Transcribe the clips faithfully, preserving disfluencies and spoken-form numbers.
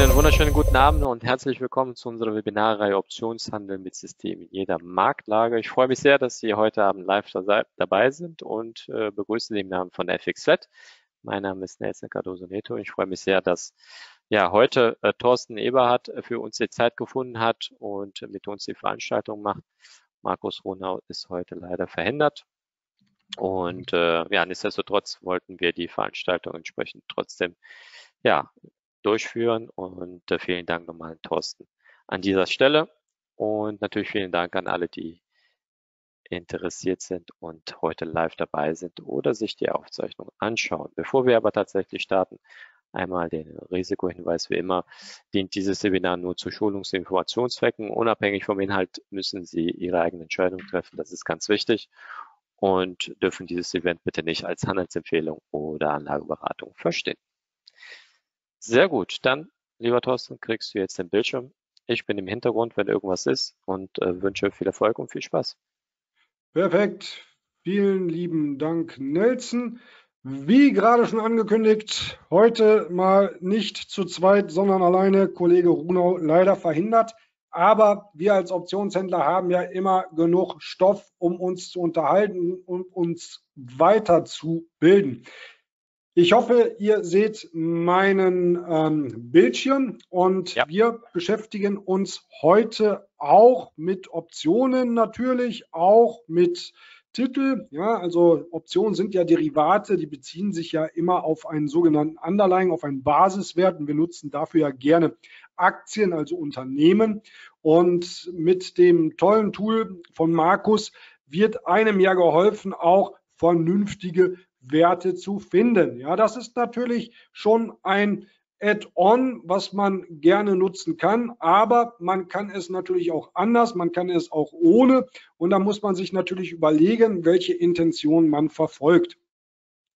Einen wunderschönen guten Abend und herzlich willkommen zu unserer Webinarreihe Optionshandel mit System in jeder Marktlage. Ich freue mich sehr, dass Sie heute Abend live dabei sind und äh, begrüße Sie im Namen von F X Flat. Mein Name ist Nelson Cardoso-Neto. Ich freue mich sehr, dass ja heute äh, Thorsten Eberhart für uns die Zeit gefunden hat und mit uns die Veranstaltung macht. Marcus Ruhnau ist heute leider verhindert. Und äh, ja, nichtsdestotrotz wollten wir die Veranstaltung entsprechend trotzdem ja durchführen. Und äh, vielen Dank nochmal an Thorsten an dieser Stelle. Und natürlich vielen Dank an alle, die interessiert sind und heute live dabei sind oder sich die Aufzeichnung anschauen. Bevor wir aber tatsächlich starten, einmal den Risikohinweis wie immer, dient dieses Seminar nur zu Schulungs- und Informationszwecken. Unabhängig vom Inhalt müssen Sie Ihre eigene Entscheidung treffen, das ist ganz wichtig. Und dürfen dieses Event bitte nicht als Handelsempfehlung oder Anlageberatung verstehen. Sehr gut, dann, lieber Thorsten, kriegst du jetzt den Bildschirm. Ich bin im Hintergrund, wenn irgendwas ist, und äh, wünsche viel Erfolg und viel Spaß. Perfekt, vielen lieben Dank, Nelson. Wie gerade schon angekündigt, heute mal nicht zu zweit, sondern alleine. Kollege Ruhnau leider verhindert. Aber wir als Optionshändler haben ja immer genug Stoff, um uns zu unterhalten und uns weiterzubilden. Ich hoffe, ihr seht meinen ähm, Bildschirm und ja, wir beschäftigen uns heute auch mit Optionen natürlich, auch mit Titel. Ja, also Optionen sind ja Derivate, die beziehen sich ja immer auf einen sogenannten Underlying, auf einen Basiswert. Und wir nutzen dafür ja gerne Aktien, also Unternehmen. Und mit dem tollen Tool von Markus wird einem ja geholfen, auch vernünftige Werte zu finden. Ja, das ist natürlich schon ein Add-on, was man gerne nutzen kann, aber man kann es natürlich auch anders, man kann es auch ohne, und da muss man sich natürlich überlegen, welche Intention man verfolgt.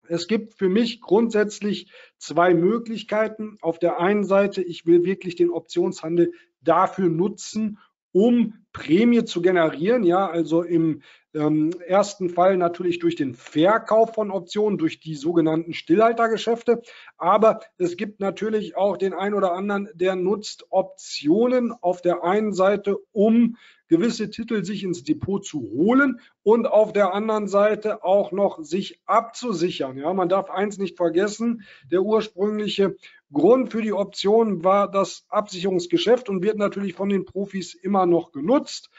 Es gibt für mich grundsätzlich zwei Möglichkeiten. Auf der einen Seite, ich will wirklich den Optionshandel dafür nutzen, um Prämie zu generieren, ja, also im ähm, ersten Fall natürlich durch den Verkauf von Optionen, durch die sogenannten Stillhaltergeschäfte. Aber es gibt natürlich auch den einen oder anderen, der nutzt Optionen auf der einen Seite, um gewisse Titel sich ins Depot zu holen und auf der anderen Seite auch noch sich abzusichern. Ja, man darf eins nicht vergessen, der ursprüngliche Grund für die Optionen war das Absicherungsgeschäft und wird natürlich von den Profis immer noch genutzt.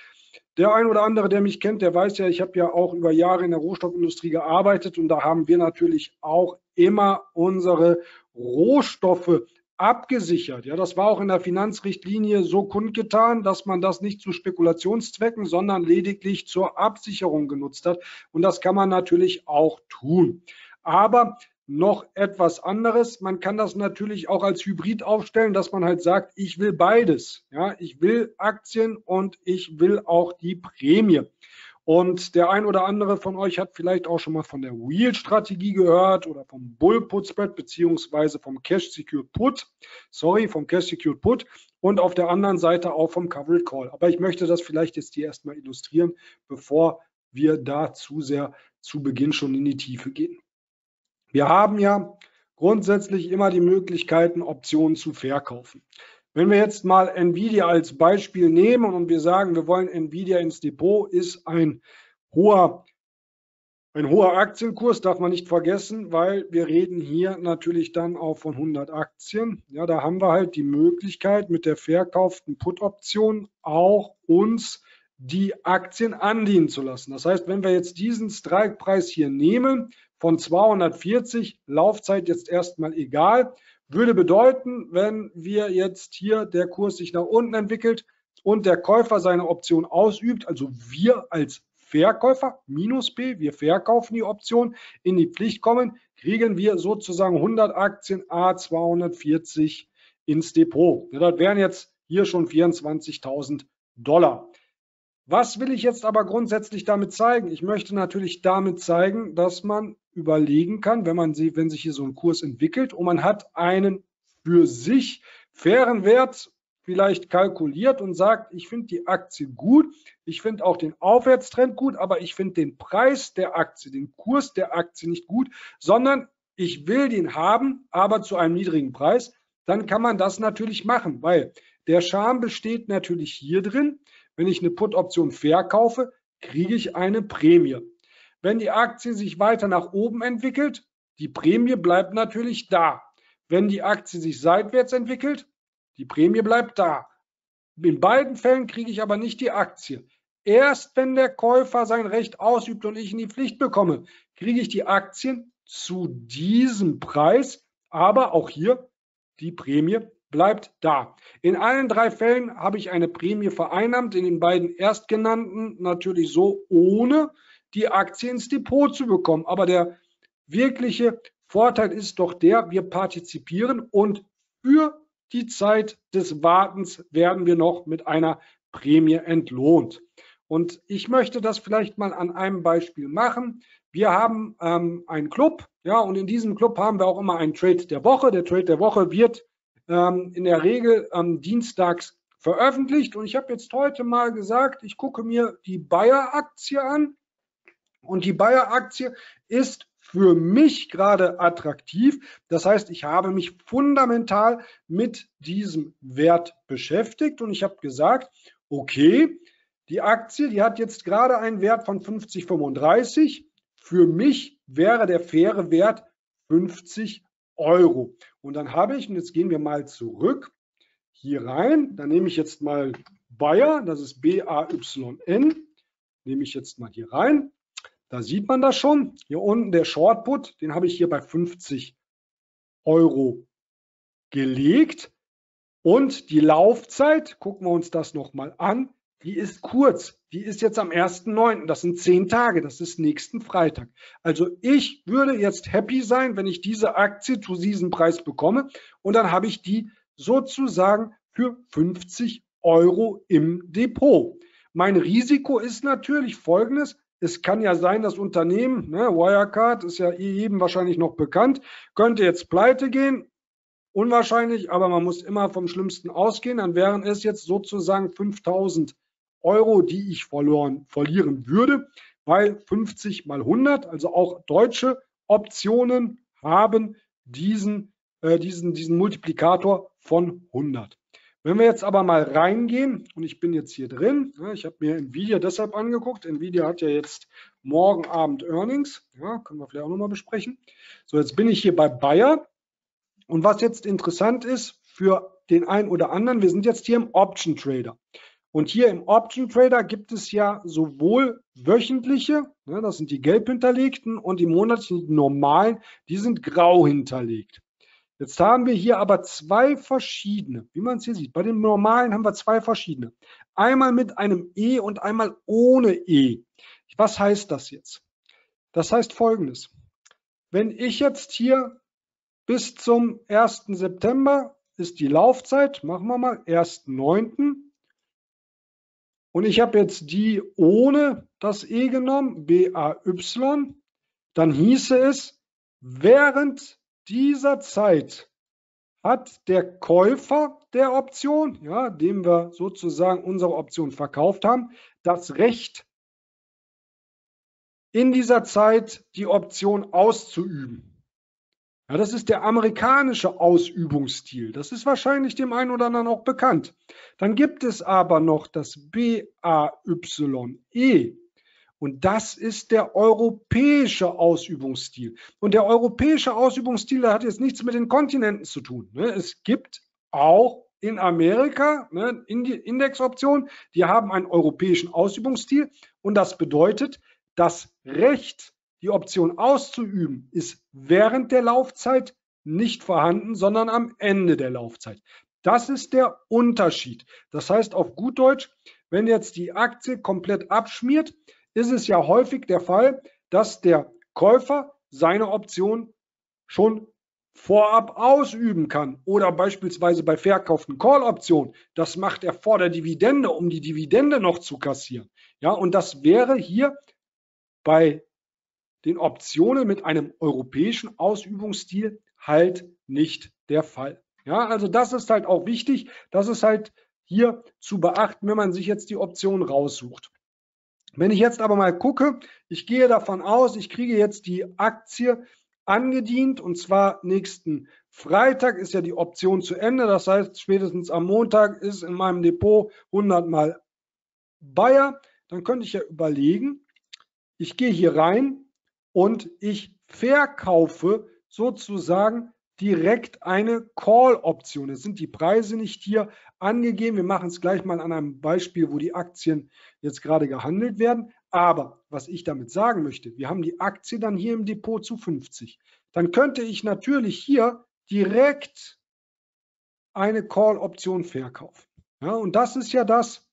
Der ein oder andere, der mich kennt, der weiß ja, ich habe ja auch über Jahre in der Rohstoffindustrie gearbeitet und da haben wir natürlich auch immer unsere Rohstoffe abgesichert. Ja, das war auch in der Finanzrichtlinie so kundgetan, dass man das nicht zu Spekulationszwecken, sondern lediglich zur Absicherung genutzt hat. Und das kann man natürlich auch tun. Aber noch etwas anderes. Man kann das natürlich auch als Hybrid aufstellen, dass man halt sagt, ich will beides. Ja, ich will Aktien und ich will auch die Prämie. Und der ein oder andere von euch hat vielleicht auch schon mal von der Wheel-Strategie gehört oder vom Bull-Put-Spread beziehungsweise vom Cash-Secured-Put. Sorry, vom Cash-Secured-Put und auf der anderen Seite auch vom Covered-Call. Aber ich möchte das vielleicht jetzt hier erstmal illustrieren, bevor wir da zu sehr zu Beginn schon in die Tiefe gehen. Wir haben ja grundsätzlich immer die Möglichkeiten, Optionen zu verkaufen. Wenn wir jetzt mal Nvidia als Beispiel nehmen und wir sagen, wir wollen Nvidia ins Depot, ist ein hoher, ein hoher Aktienkurs, darf man nicht vergessen, weil wir reden hier natürlich dann auch von hundert Aktien. Ja, da haben wir halt die Möglichkeit, mit der verkauften Put-Option auch uns die Aktien andienen zu lassen. Das heißt, wenn wir jetzt diesen Strike-Preis hier nehmen, von zweihundertvierzig, Laufzeit jetzt erstmal egal, würde bedeuten, wenn wir jetzt hier der Kurs sich nach unten entwickelt und der Käufer seine Option ausübt, also wir als Verkäufer, minus P, wir verkaufen die Option, in die Pflicht kommen, kriegen wir sozusagen hundert Aktien A zweihundertvierzig ins Depot. Ja, das wären jetzt hier schon vierundzwanzigtausend Dollar. Was will ich jetzt aber grundsätzlich damit zeigen? Ich möchte natürlich damit zeigen, dass man überlegen kann, wenn man sieht, wenn sich hier so ein Kurs entwickelt und man hat einen für sich fairen Wert vielleicht kalkuliert und sagt, ich finde die Aktie gut, ich finde auch den Aufwärtstrend gut, aber ich finde den Preis der Aktie, den Kurs der Aktie nicht gut, sondern ich will den haben, aber zu einem niedrigen Preis. dann kann man das natürlich machen, weil der Charme besteht natürlich hier drin, wenn ich eine Put-Option verkaufe, kriege ich eine Prämie. Wenn die Aktie sich weiter nach oben entwickelt, die Prämie bleibt natürlich da. Wenn die Aktie sich seitwärts entwickelt, die Prämie bleibt da. In beiden Fällen kriege ich aber nicht die Aktie. Erst wenn der Käufer sein Recht ausübt und ich in die Pflicht bekomme, kriege ich die Aktien zu diesem Preis, aber auch hier die Prämie bleibt da. In allen drei Fällen habe ich eine Prämie vereinnahmt, in den beiden erstgenannten natürlich so, ohne die Aktie ins Depot zu bekommen. Aber der wirkliche Vorteil ist doch der, wir partizipieren und für die Zeit des Wartens werden wir noch mit einer Prämie entlohnt. Und ich möchte das vielleicht mal an einem Beispiel machen. Wir haben ähm, einen Club, ja, und in diesem Club haben wir auch immer einen Trade der Woche. Der Trade der Woche wird ähm, in der Regel ähm, dienstags veröffentlicht. Und ich habe jetzt heute mal gesagt, ich gucke mir die Bayer-Aktie an. Und die Bayer-Aktie ist für mich gerade attraktiv. Das heißt, ich habe mich fundamental mit diesem Wert beschäftigt und ich habe gesagt, okay, die Aktie, die hat jetzt gerade einen Wert von fünfzig Komma fünfunddreißig. Für mich wäre der faire Wert fünfzig Euro. Und dann habe ich, und jetzt gehen wir mal zurück hier rein, dann nehme ich jetzt mal Bayer, das ist B A Y N, nehme ich jetzt mal hier rein. Da sieht man das schon. Hier unten der Short Put, den habe ich hier bei fünfzig Euro gelegt. Und die Laufzeit, gucken wir uns das nochmal an, die ist kurz. Die ist jetzt am ersten neunten Das sind zehn Tage. Das ist nächsten Freitag. Also ich würde jetzt happy sein, wenn ich diese Aktie zu diesem Preis bekomme. Und dann habe ich die sozusagen für fünfzig Euro im Depot. Mein Risiko ist natürlich folgendes. Es kann ja sein, das Unternehmen, ne, Wirecard ist ja jedem wahrscheinlich noch bekannt, könnte jetzt pleite gehen, unwahrscheinlich, aber man muss immer vom Schlimmsten ausgehen. Dann wären es jetzt sozusagen fünftausend Euro, die ich verloren, verlieren würde, weil fünfzig mal hundert, also auch deutsche Optionen haben diesen, äh, diesen, diesen Multiplikator von hundert. Wenn wir jetzt aber mal reingehen, und ich bin jetzt hier drin, ja, ich habe mir Nvidia deshalb angeguckt. Nvidia hat ja jetzt morgen Abend Earnings, ja, können wir vielleicht auch nochmal besprechen. So, jetzt bin ich hier bei Bayer. Und was jetzt interessant ist für den einen oder anderen, wir sind jetzt hier im Option Trader. Und hier im Option Trader gibt es ja sowohl wöchentliche, ne, das sind die gelb hinterlegten, und die monatlichen, die normalen, die sind grau hinterlegt. Jetzt haben wir hier aber zwei verschiedene, wie man es hier sieht. Bei den normalen haben wir zwei verschiedene. Einmal mit einem E und einmal ohne E. Was heißt das jetzt? Das heißt Folgendes. Wenn ich jetzt hier bis zum ersten September ist die Laufzeit, machen wir mal ersten neunten Und ich habe jetzt die ohne das E genommen, B A Y. Dann hieße es, während dieser Zeit hat der Käufer der Option, ja, dem wir sozusagen unsere Option verkauft haben, das Recht, in dieser Zeit die Option auszuüben. Ja, das ist der amerikanische Ausübungsstil. Das ist wahrscheinlich dem einen oder anderen auch bekannt. Dann gibt es aber noch das B A Y E. Und das ist der europäische Ausübungsstil. Und der europäische Ausübungsstil, der hat jetzt nichts mit den Kontinenten zu tun. Es gibt auch in Amerika Indexoptionen, die haben einen europäischen Ausübungsstil. Und das bedeutet, das Recht, die Option auszuüben, ist während der Laufzeit nicht vorhanden, sondern am Ende der Laufzeit. Das ist der Unterschied. Das heißt auf gut Deutsch, wenn jetzt die Aktie komplett abschmiert, ist es ja häufig der Fall, dass der Käufer seine Option schon vorab ausüben kann. Oder beispielsweise bei verkauften Call-Optionen. Das macht er vor der Dividende, um die Dividende noch zu kassieren. Ja, und das wäre hier bei den Optionen mit einem europäischen Ausübungsstil halt nicht der Fall. Ja, also das ist halt auch wichtig. Das ist halt hier zu beachten, wenn man sich jetzt die Option raussucht. Wenn ich jetzt aber mal gucke, ich gehe davon aus, ich kriege jetzt die Aktie angedient und zwar nächsten Freitag ist ja die Option zu Ende. Das heißt, spätestens am Montag ist in meinem Depot hundert mal Bayer. Dann könnte ich ja überlegen, ich gehe hier rein und ich verkaufe sozusagen direkt eine Call-Option. Jetzt sind die Preise nicht hier angegeben. Wir machen es gleich mal an einem Beispiel, wo die Aktien jetzt gerade gehandelt werden. Aber was ich damit sagen möchte, wir haben die Aktie dann hier im Depot zu fünfzig. Dann könnte ich natürlich hier direkt eine Call-Option verkaufen. Ja, und das ist ja das,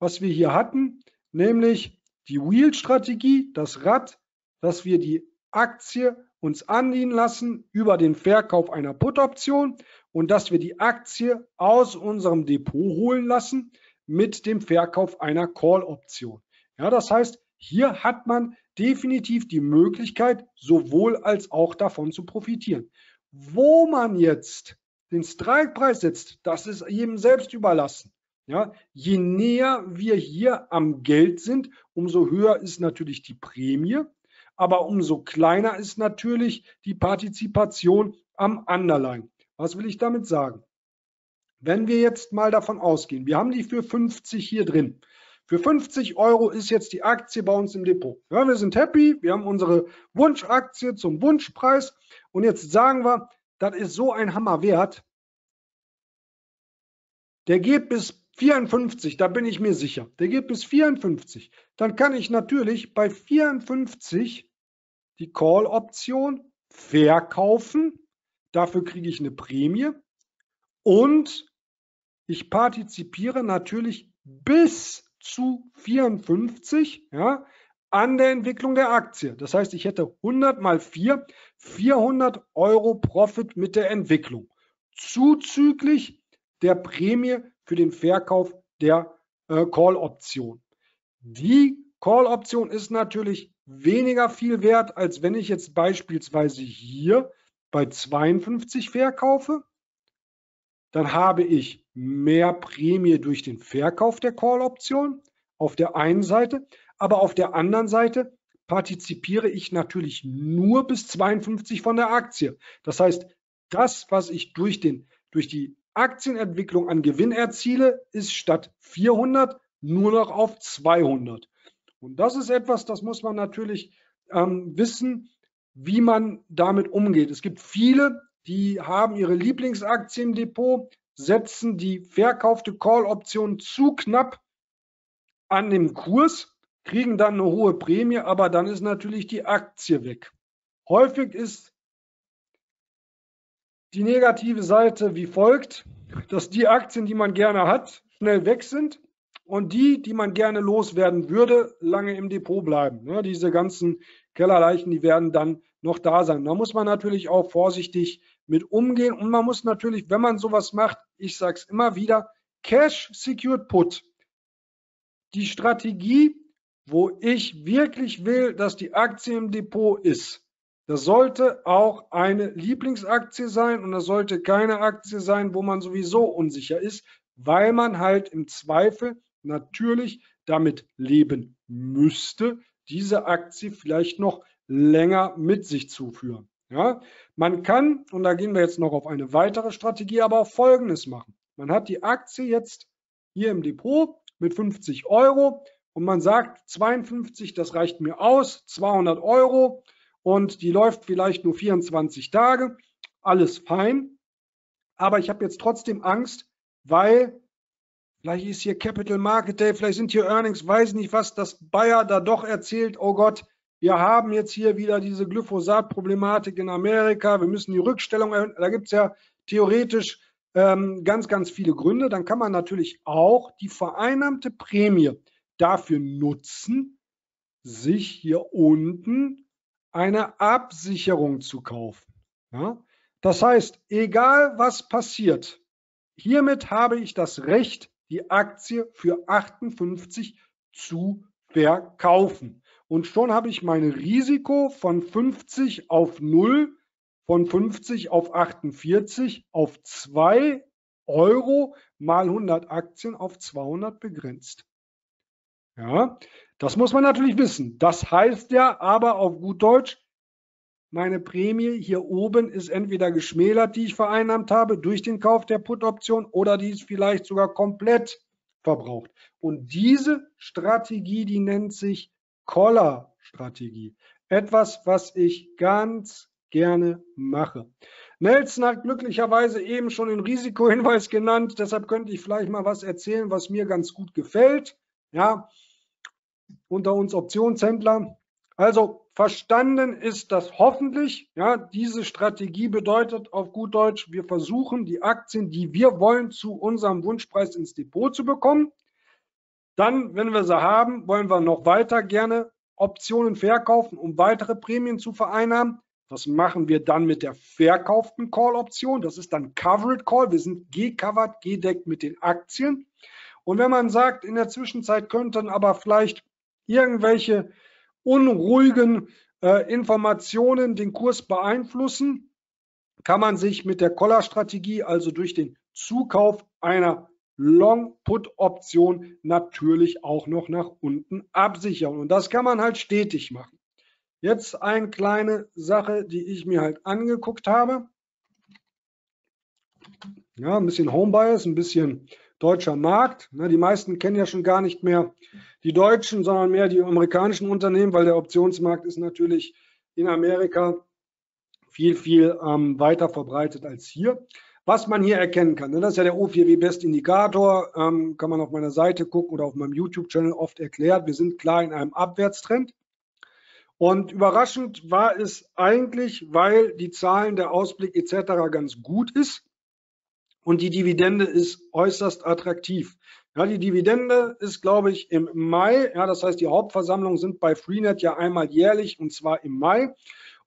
was wir hier hatten, nämlich die Wheel-Strategie, das Rad, dass wir die Aktie uns andienen lassen über den Verkauf einer Put-Option und dass wir die Aktie aus unserem Depot holen lassen mit dem Verkauf einer Call-Option. Ja, das heißt, hier hat man definitiv die Möglichkeit, sowohl als auch davon zu profitieren. Wo man jetzt den Strike-Preis setzt, das ist jedem selbst überlassen. Ja, je näher wir hier am Geld sind, umso höher ist natürlich die Prämie, aber umso kleiner ist natürlich die Partizipation am Underlying. Was will ich damit sagen? Wenn wir jetzt mal davon ausgehen, wir haben die für fünfzig hier drin. Für fünfzig Euro ist jetzt die Aktie bei uns im Depot. Ja, wir sind happy, wir haben unsere Wunschaktie zum Wunschpreis und jetzt sagen wir, das ist so ein Hammerwert. Der geht bis vierundfünfzig, da bin ich mir sicher. Der geht bis vierundfünfzig. Dann kann ich natürlich bei vierundfünfzig die Call-Option verkaufen. Dafür kriege ich eine Prämie und ich partizipiere natürlich bis zu vierundfünfzig, ja, an der Entwicklung der Aktie. Das heißt, ich hätte hundert mal vier, vierhundert Euro Profit mit der Entwicklung. Zuzüglich der Prämie für den Verkauf der äh, Call-Option. Die Call-Option ist natürlich weniger viel wert, als wenn ich jetzt beispielsweise hier bei zweiundfünfzig verkaufe. Dann habe ich mehr Prämie durch den Verkauf der Call-Option auf der einen Seite, aber auf der anderen Seite partizipiere ich natürlich nur bis zweiundfünfzig von der Aktie. Das heißt, das, was ich durch, den, durch die Aktienentwicklung an Gewinn erziele, ist statt vierhundert nur noch auf zweihundert. Und das ist etwas, das muss man natürlich ähm, wissen, wie man damit umgeht. Es gibt viele, die haben ihre Lieblingsaktie im Depot, setzen die verkaufte Call-Option zu knapp an dem Kurs, kriegen dann eine hohe Prämie, aber dann ist natürlich die Aktie weg. Häufig ist die negative Seite wie folgt, dass die Aktien, die man gerne hat, schnell weg sind und die, die man gerne loswerden würde, lange im Depot bleiben. Ja, diese ganzen Kellerleichen, die werden dann noch da sein. Da muss man natürlich auch vorsichtig mit umgehen und man muss natürlich, wenn man sowas macht, ich sage es immer wieder, Cash Secured Put. Die Strategie, wo ich wirklich will, dass die Aktie im Depot ist. Das sollte auch eine Lieblingsaktie sein und das sollte keine Aktie sein, wo man sowieso unsicher ist, weil man halt im Zweifel natürlich damit leben müsste, diese Aktie vielleicht noch länger mit sich zu führen. Ja? Man kann, und da gehen wir jetzt noch auf eine weitere Strategie, aber auch Folgendes machen. Man hat die Aktie jetzt hier im Depot mit fünfzig Euro und man sagt zweiundfünfzig, das reicht mir aus, zweihundert Euro. Und die läuft vielleicht nur vierundzwanzig Tage, alles fein. Aber ich habe jetzt trotzdem Angst, weil vielleicht ist hier Capital Market Day, vielleicht sind hier Earnings, weiß nicht was, dass Bayer da doch erzählt, oh Gott, wir haben jetzt hier wieder diese Glyphosat-Problematik in Amerika, wir müssen die Rückstellung erhöhen. Da gibt es ja theoretisch ähm, ganz, ganz viele Gründe. Dann kann man natürlich auch die vereinnahmte Prämie dafür nutzen, sich hier unten eine Absicherung zu kaufen. Ja? Das heißt, egal was passiert, hiermit habe ich das Recht, die Aktie für achtundfünfzig zu verkaufen. Und schon habe ich mein Risiko von fünfzig auf null, von fünfzig auf achtundvierzig, auf zwei Euro mal hundert Aktien auf zweihundert begrenzt. Ja, das muss man natürlich wissen. Das heißt ja aber auf gut Deutsch, meine Prämie hier oben ist entweder geschmälert, die ich vereinnahmt habe durch den Kauf der Put-Option, oder die ist vielleicht sogar komplett verbraucht. Und diese Strategie, die nennt sich Collar-Strategie. Etwas, was ich ganz gerne mache. Nelson hat glücklicherweise eben schon den Risikohinweis genannt, deshalb könnte ich vielleicht mal was erzählen, was mir ganz gut gefällt. Ja, unter uns Optionshändler. Also verstanden ist das hoffentlich. Ja, diese Strategie bedeutet auf gut Deutsch, wir versuchen die Aktien, die wir wollen, zu unserem Wunschpreis ins Depot zu bekommen. Dann, wenn wir sie haben, wollen wir noch weiter gerne Optionen verkaufen, um weitere Prämien zu vereinnahmen. Was machen wir dann mit der verkauften Call-Option? Das ist dann Covered Call. Wir sind gecovert, gedeckt mit den Aktien. Und wenn man sagt, in der Zwischenzeit könnten aber vielleicht irgendwelche unruhigen äh, Informationen den Kurs beeinflussen, kann man sich mit der Collar-Strategie, also durch den Zukauf einer Long-Put-Option, natürlich auch noch nach unten absichern. Und das kann man halt stetig machen. Jetzt eine kleine Sache, die ich mir halt angeguckt habe. Ja, ein bisschen Homebias, ein bisschen deutscher Markt. Die meisten kennen ja schon gar nicht mehr die deutschen, sondern mehr die amerikanischen Unternehmen, weil der Optionsmarkt ist natürlich in Amerika viel, viel ähm, weiter verbreitet als hier. Was man hier erkennen kann, das ist ja der O vier W Best Indikator, ähm, kann man auf meiner Seite gucken oder auf meinem YouTube-Channel oft erklärt. Wir sind klar in einem Abwärtstrend. Und überraschend war es eigentlich, weil die Zahlen, der Ausblick et cetera ganz gut ist und die Dividende ist äußerst attraktiv. Ja, die Dividende ist, glaube ich, im Mai. Ja, das heißt, die Hauptversammlungen sind bei Freenet ja einmal jährlich und zwar im Mai.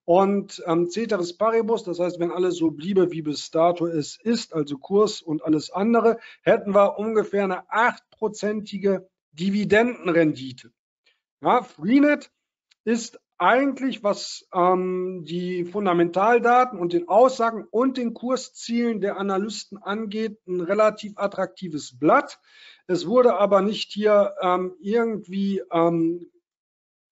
Und ähm, Ceteris Paribus, das heißt, wenn alles so bliebe, wie bis dato es ist, also Kurs und alles andere, hätten wir ungefähr eine achtprozentige Dividendenrendite. Ja, Freenet ist eigentlich, was ähm, die Fundamentaldaten und den Aussagen und den Kurszielen der Analysten angeht, ein relativ attraktives Blatt. Es wurde aber nicht hier ähm, irgendwie ähm,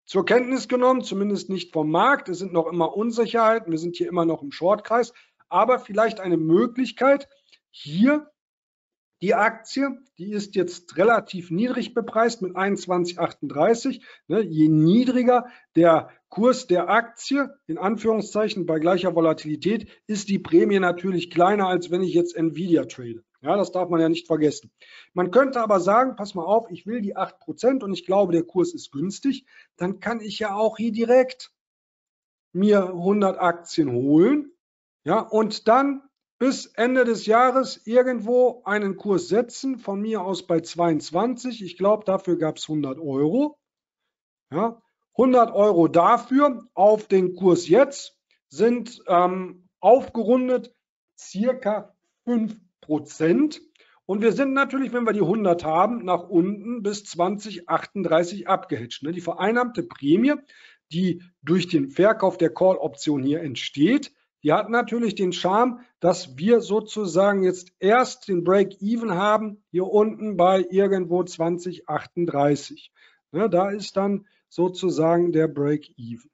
zur Kenntnis genommen, zumindest nicht vom Markt. Es sind noch immer Unsicherheiten, wir sind hier immer noch im Shortkreis, aber vielleicht eine Möglichkeit, hier die Aktie, die ist jetzt relativ niedrig bepreist mit einundzwanzig Komma achtunddreißig. Je niedriger der Kurs der Aktie, in Anführungszeichen, bei gleicher Volatilität, ist die Prämie natürlich kleiner, als wenn ich jetzt Nvidia trade. Ja, das darf man ja nicht vergessen. Man könnte aber sagen, pass mal auf, ich will die acht Prozent und ich glaube, der Kurs ist günstig. Dann kann ich ja auch hier direkt mir hundert Aktien holen, ja, und dann bis Ende des Jahres irgendwo einen Kurs setzen, von mir aus bei zweiundzwanzig. Ich glaube, dafür gab es hundert Euro. Ja, hundert Euro dafür auf den Kurs jetzt sind ähm, aufgerundet circa fünf Prozent. Und wir sind natürlich, wenn wir die hundert haben, nach unten bis zwanzig Komma achtunddreißig abgehatcht. Die vereinnahmte Prämie, die durch den Verkauf der Call-Option hier entsteht, die hat natürlich den Charme, dass wir sozusagen jetzt erst den Break-Even haben, hier unten bei irgendwo zwanzig Komma achtunddreißig. Ja, da ist dann sozusagen der Break-Even.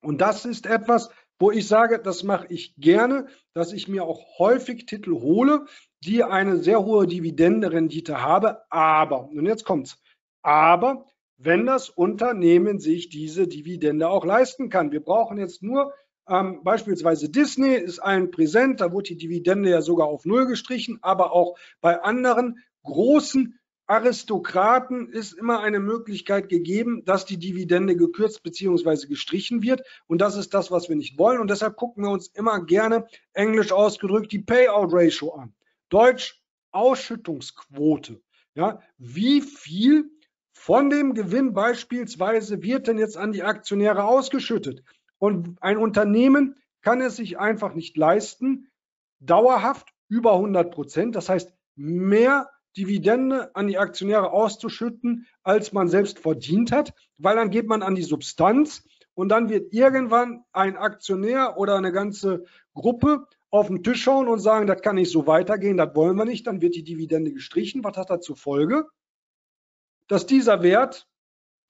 Und das ist etwas, wo ich sage, das mache ich gerne, dass ich mir auch häufig Titel hole, die eine sehr hohe Dividendenrendite habe. Aber, und jetzt kommt's, aber wenn das Unternehmen sich diese Dividende auch leisten kann. Wir brauchen jetzt nur Ähm, beispielsweise Disney ist allen präsent, da wurde die Dividende ja sogar auf Null gestrichen, aber auch bei anderen großen Aristokraten ist immer eine Möglichkeit gegeben, dass die Dividende gekürzt bzw. gestrichen wird, und das ist das, was wir nicht wollen, und deshalb gucken wir uns immer gerne, englisch ausgedrückt, die Payout Ratio an, deutsch Ausschüttungsquote, ja, wie viel von dem Gewinn beispielsweise wird denn jetzt an die Aktionäre ausgeschüttet? Und ein Unternehmen kann es sich einfach nicht leisten, dauerhaft über hundert Prozent, das heißt mehr Dividende an die Aktionäre auszuschütten, als man selbst verdient hat, weil dann geht man an die Substanz und dann wird irgendwann ein Aktionär oder eine ganze Gruppe auf den Tisch schauen und sagen, das kann nicht so weitergehen, das wollen wir nicht, dann wird die Dividende gestrichen. Was hat das zur Folge? Dass dieser Wert,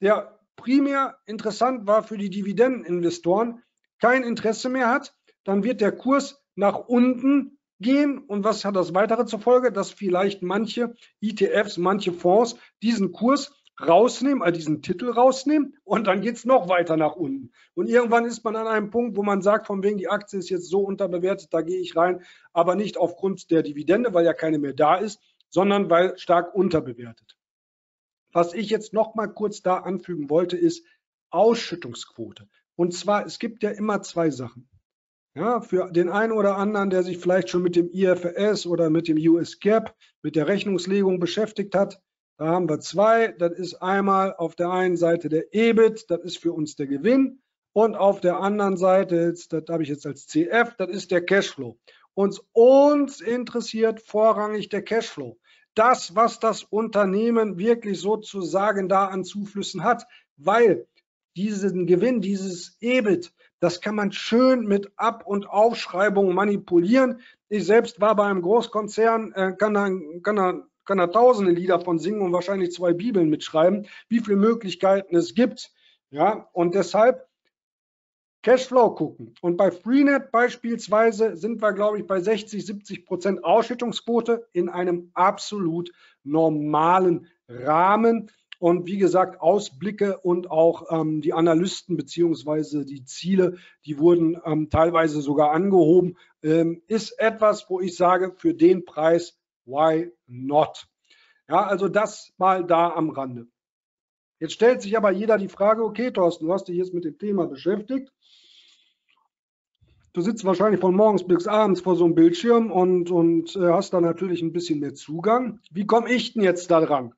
der primär interessant war für die Dividendeninvestoren, kein Interesse mehr hat, dann wird der Kurs nach unten gehen. Und was hat das weitere zur Folge? Dass vielleicht manche E T Fs, manche Fonds diesen Kurs rausnehmen, also diesen Titel rausnehmen, und dann geht es noch weiter nach unten. Und irgendwann ist man an einem Punkt, wo man sagt, von wegen die Aktie ist jetzt so unterbewertet, da gehe ich rein, aber nicht aufgrund der Dividende, weil ja keine mehr da ist, sondern weil stark unterbewertet. Was ich jetzt noch mal kurz da anfügen wollte, ist Ausschüttungsquote. Und zwar, es gibt ja immer zwei Sachen. Ja, für den einen oder anderen, der sich vielleicht schon mit dem I F R S oder mit dem U S GAAP, mit der Rechnungslegung beschäftigt hat, da haben wir zwei. Das ist einmal auf der einen Seite der E B I T, das ist für uns der Gewinn. Und auf der anderen Seite, das habe ich jetzt als C F, das ist der Cashflow. Uns, uns interessiert vorrangig der Cashflow. Das, was das Unternehmen wirklich sozusagen da an Zuflüssen hat, weil diesen Gewinn, dieses E B I T, das kann man schön mit Ab- und Aufschreibungen manipulieren. Ich selbst war bei einem Großkonzern, äh, kann da, kann da, kann da tausende Lieder von singen und wahrscheinlich zwei Bibeln mitschreiben, wie viele Möglichkeiten es gibt. Ja, und deshalb Cashflow gucken. Und bei Freenet beispielsweise sind wir, glaube ich, bei sechzig, siebzig Prozent Ausschüttungsquote in einem absolut normalen Rahmen. Und wie gesagt, Ausblicke und auch ähm, die Analysten beziehungsweise die Ziele, die wurden ähm, teilweise sogar angehoben, ähm, ist etwas, wo ich sage, für den Preis, why not? Ja, also das mal da am Rande. Jetzt stellt sich aber jeder die Frage, okay, Thorsten, du hast dich jetzt mit dem Thema beschäftigt. Du sitzt wahrscheinlich von morgens bis abends vor so einem Bildschirm und, und äh, hast da natürlich ein bisschen mehr Zugang. Wie komme ich denn jetzt da dran?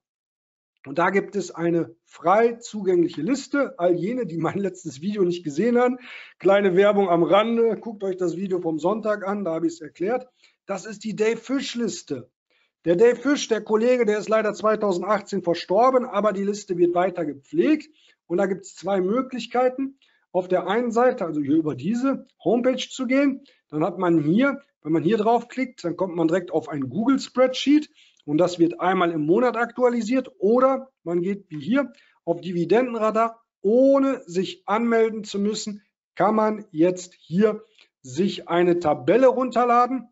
Und da gibt es eine frei zugängliche Liste. All jene, die mein letztes Video nicht gesehen haben, kleine Werbung am Rande, guckt euch das Video vom Sonntag an, da habe ich es erklärt. Das ist die Dave Fish Liste. Der Dave Fish, der Kollege, der ist leider zweitausendachtzehn verstorben, aber die Liste wird weiter gepflegt. Und da gibt es zwei Möglichkeiten. Auf der einen Seite, also hier über diese Homepage zu gehen, dann hat man hier, wenn man hier draufklickt, dann kommt man direkt auf ein Google Spreadsheet. Und das wird einmal im Monat aktualisiert, oder man geht wie hier auf Dividendenradar. Ohne sich anmelden zu müssen, kann man jetzt hier sich eine Tabelle runterladen.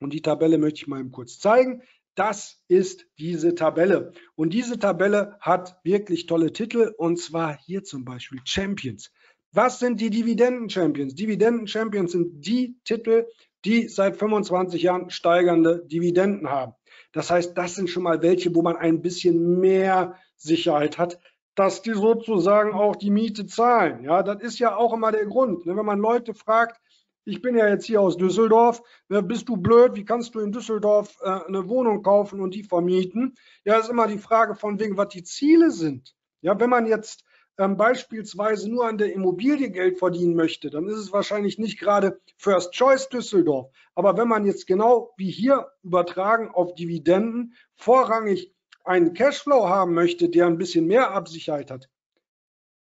Und die Tabelle möchte ich mal eben kurz zeigen. Das ist diese Tabelle. Und diese Tabelle hat wirklich tolle Titel, und zwar hier zum Beispiel Champions. Was sind die Dividenden-Champions? Dividenden-Champions sind die Titel, die seit fünfundzwanzig Jahren steigernde Dividenden haben. Das heißt, das sind schon mal welche, wo man ein bisschen mehr Sicherheit hat, dass die sozusagen auch die Miete zahlen. Ja, das ist ja auch immer der Grund, ne? Wenn man Leute fragt, ich bin ja jetzt hier aus Düsseldorf, ne, bist du blöd, wie kannst du in Düsseldorf äh, eine Wohnung kaufen und die vermieten? Ja, ist immer die Frage von wegen, was die Ziele sind. Ja, wenn man jetzt ähm, beispielsweise nur an der Immobilie Geld verdienen möchte, dann ist es wahrscheinlich nicht gerade First Choice Düsseldorf. Aber wenn man jetzt genau wie hier übertragen auf Dividenden vorrangig einen Cashflow haben möchte, der ein bisschen mehr Absicherheit hat,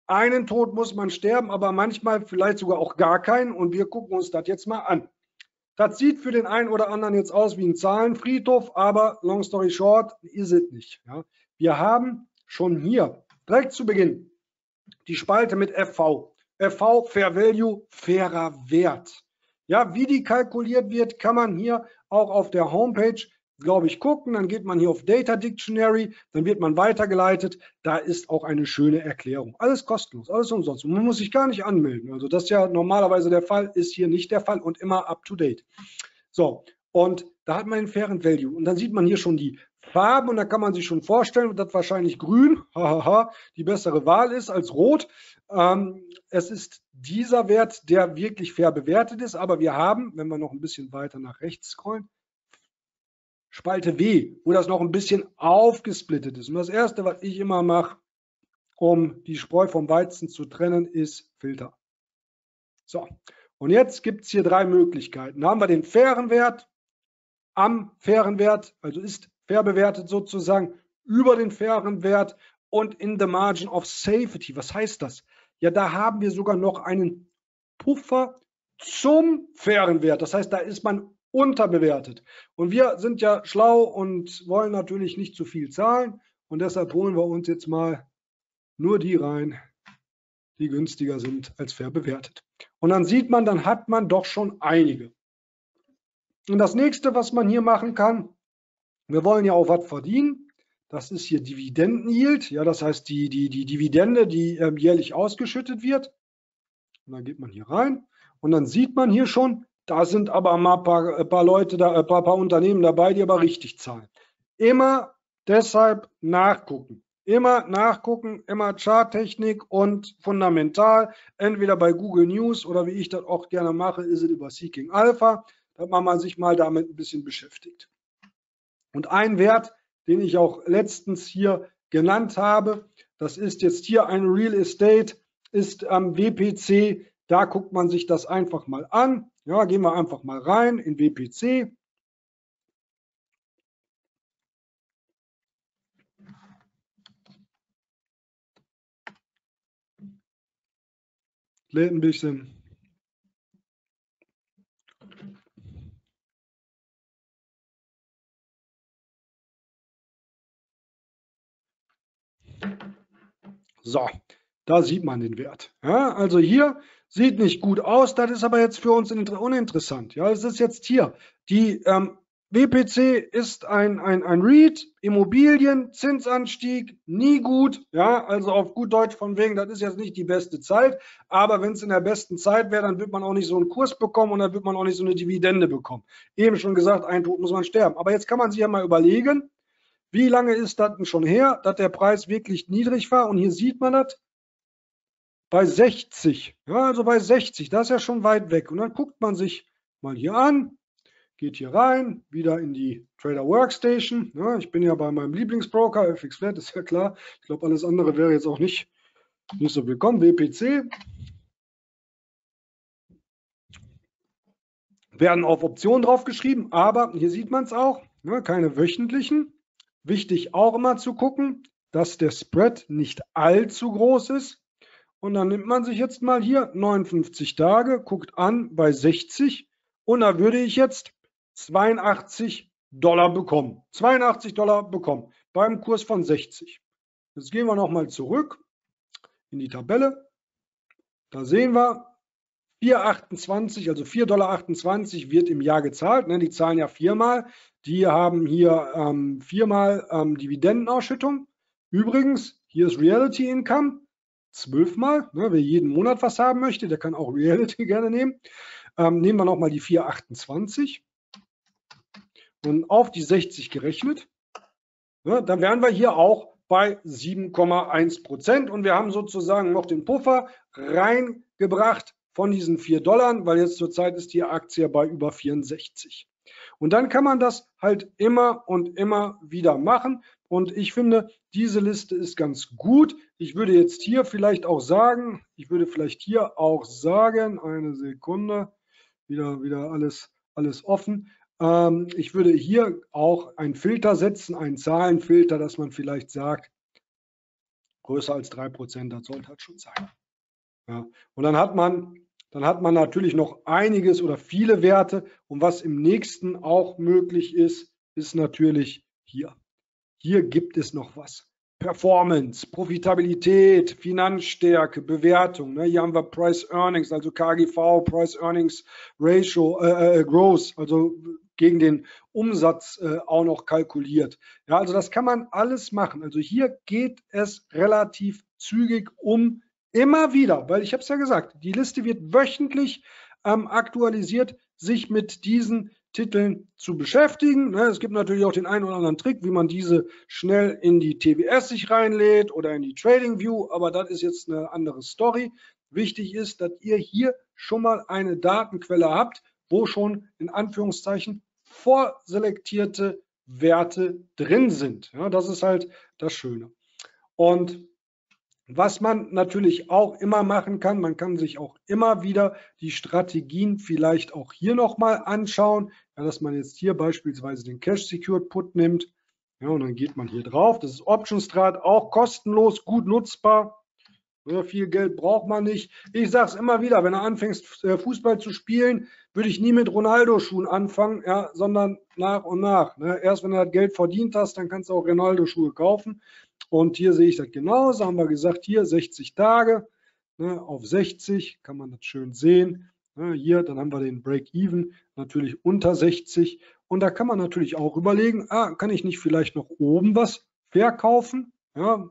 einen Tod muss man sterben, aber manchmal vielleicht sogar auch gar keinen. Und wir gucken uns das jetzt mal an. Das sieht für den einen oder anderen jetzt aus wie ein Zahlenfriedhof, aber long story short, ihr seht nicht. Ja. Wir haben schon hier direkt zu Beginn die Spalte mit F V. F V, Fair Value, fairer Wert. Ja, wie die kalkuliert wird, kann man hier auch auf der Homepage, glaube ich, gucken. Dann geht man hier auf Data Dictionary, dann wird man weitergeleitet. Da ist auch eine schöne Erklärung. Alles kostenlos, alles umsonst. Man muss sich gar nicht anmelden. Also das ist ja normalerweise der Fall, ist hier nicht der Fall und immer up to date. So, und da hat man den fairen Value. Und dann sieht man hier schon die Farben und da kann man sich schon vorstellen, dass wahrscheinlich grün die bessere Wahl ist als rot. Ähm, es ist dieser Wert, der wirklich fair bewertet ist. Aber wir haben, wenn wir noch ein bisschen weiter nach rechts scrollen, Spalte W, wo das noch ein bisschen aufgesplittet ist. Und das Erste, was ich immer mache, um die Spreu vom Weizen zu trennen, ist Filter. So, und jetzt gibt es hier drei Möglichkeiten. Da haben wir den fairen Wert, am fairen Wert, also ist fair bewertet sozusagen, über den fairen Wert und in the margin of safety. Was heißt das? Ja, da haben wir sogar noch einen Puffer zum fairen Wert. Das heißt, da ist man unterbewertet. Und wir sind ja schlau und wollen natürlich nicht zu viel zahlen. Und deshalb holen wir uns jetzt mal nur die rein, die günstiger sind als fair bewertet. Und dann sieht man, dann hat man doch schon einige. Und das nächste, was man hier machen kann, wir wollen ja auch was verdienen. Das ist hier Dividenden-Yield. Ja, das heißt die, die, die Dividende, die ähm, jährlich ausgeschüttet wird. Und dann geht man hier rein und dann sieht man hier schon, da sind aber mal ein paar, ein paar Leute, da, ein paar, ein paar Unternehmen dabei, die aber richtig zahlen. Immer deshalb nachgucken. Immer nachgucken, immer Charttechnik und fundamental. Entweder bei Google News oder wie ich das auch gerne mache, ist es über Seeking Alpha, dass man sich mal damit ein bisschen beschäftigt. Und ein Wert, den ich auch letztens hier genannt habe, das ist jetzt hier ein Real Estate, ist am W P C. Da guckt man sich das einfach mal an. Ja, gehen wir einfach mal rein in W P C. Lädt ein bisschen. So, da sieht man den Wert. Ja, also hier sieht nicht gut aus, das ist aber jetzt für uns uninteressant. Ja, es ist jetzt hier. Die ähm, W P C ist ein, ein, ein REIT, Immobilien, Zinsanstieg, nie gut. Ja, also auf gut Deutsch von wegen, das ist jetzt nicht die beste Zeit. Aber wenn es in der besten Zeit wäre, dann wird man auch nicht so einen Kurs bekommen und dann wird man auch nicht so eine Dividende bekommen. Eben schon gesagt, ein Tod muss man sterben. Aber jetzt kann man sich ja mal überlegen, wie lange ist das denn schon her, dass der Preis wirklich niedrig war? Und hier sieht man das bei sechzig. Ja, also bei sechzig, das ist ja schon weit weg. Und dann guckt man sich mal hier an, geht hier rein, wieder in die Trader Workstation. Ja, ich bin ja bei meinem Lieblingsbroker, F X Flat, ist ja klar. Ich glaube, alles andere wäre jetzt auch nicht, nicht so willkommen. W P C. Werden auf Optionen draufgeschrieben, aber hier sieht man es auch, ja, keine wöchentlichen. Wichtig auch immer zu gucken, dass der Spread nicht allzu groß ist. Und dann nimmt man sich jetzt mal hier neunundfünfzig Tage, guckt an bei sechzig und da würde ich jetzt zweiundachtzig Dollar bekommen. zweiundachtzig Dollar bekommen beim Kurs von sechzig. Jetzt gehen wir nochmal zurück in die Tabelle. Da sehen wir vier Komma achtundzwanzig, also vier Komma achtundzwanzig Dollar wird im Jahr gezahlt. Die zahlen ja viermal. Die haben hier ähm, viermal ähm, Dividendenausschüttung. Übrigens, hier ist Realty Income, zwölfmal. Ne, wer jeden Monat was haben möchte, der kann auch Realty gerne nehmen. Ähm, nehmen wir nochmal die vier Komma achtundzwanzig und auf die sechzig gerechnet. Ne, dann wären wir hier auch bei sieben Komma eins Prozent und wir haben sozusagen noch den Puffer reingebracht von diesen vier Dollar, weil jetzt zurzeit ist die Aktie bei über vierundsechzig. Und dann kann man das halt immer und immer wieder machen. Und ich finde, diese Liste ist ganz gut. Ich würde jetzt hier vielleicht auch sagen, ich würde vielleicht hier auch sagen, eine Sekunde, wieder, wieder alles, alles offen. Ähm, ich würde hier auch einen Filter setzen, einen Zahlenfilter, dass man vielleicht sagt, größer als drei Prozent, das sollte halt schon sein. Ja. Und dann hat man dann hat man natürlich noch einiges oder viele Werte. Und was im nächsten auch möglich ist, ist natürlich hier. Hier gibt es noch was. Performance, Profitabilität, Finanzstärke, Bewertung. Ne? Hier haben wir Price Earnings, also K G V, Price Earnings Ratio, äh, Growth, also gegen den Umsatz äh, auch noch kalkuliert. Ja, also das kann man alles machen. Also hier geht es relativ zügig um immer wieder, weil ich habe es ja gesagt, die Liste wird wöchentlich ähm, aktualisiert, sich mit diesen Titeln zu beschäftigen. Ne, es gibt natürlich auch den einen oder anderen Trick, wie man diese schnell in die T W S sich reinlädt oder in die Trading View, aber das ist jetzt eine andere Story. Wichtig ist, dass ihr hier schon mal eine Datenquelle habt, wo schon in Anführungszeichen vorselektierte Werte drin sind. Ja, das ist halt das Schöne. Und was man natürlich auch immer machen kann, man kann sich auch immer wieder die Strategien vielleicht auch hier nochmal anschauen, ja, dass man jetzt hier beispielsweise den Cash Secured Put nimmt, ja, und dann geht man hier drauf. Das ist Optionsdraht, auch kostenlos, gut nutzbar, ja, viel Geld braucht man nicht. Ich sage es immer wieder, wenn du anfängst Fußball zu spielen, würde ich nie mit Ronaldo-Schuhen anfangen, ja, sondern nach und nach. Ne? Erst wenn du das Geld verdient hast, dann kannst du auch Ronaldo-Schuhe kaufen. Und hier sehe ich das genauso, haben wir gesagt, hier sechzig Tage, ne, auf sechzig kann man das schön sehen. Ne, hier, dann haben wir den Break-Even natürlich unter sechzig. Und da kann man natürlich auch überlegen, ah, kann ich nicht vielleicht noch oben was verkaufen? Ja,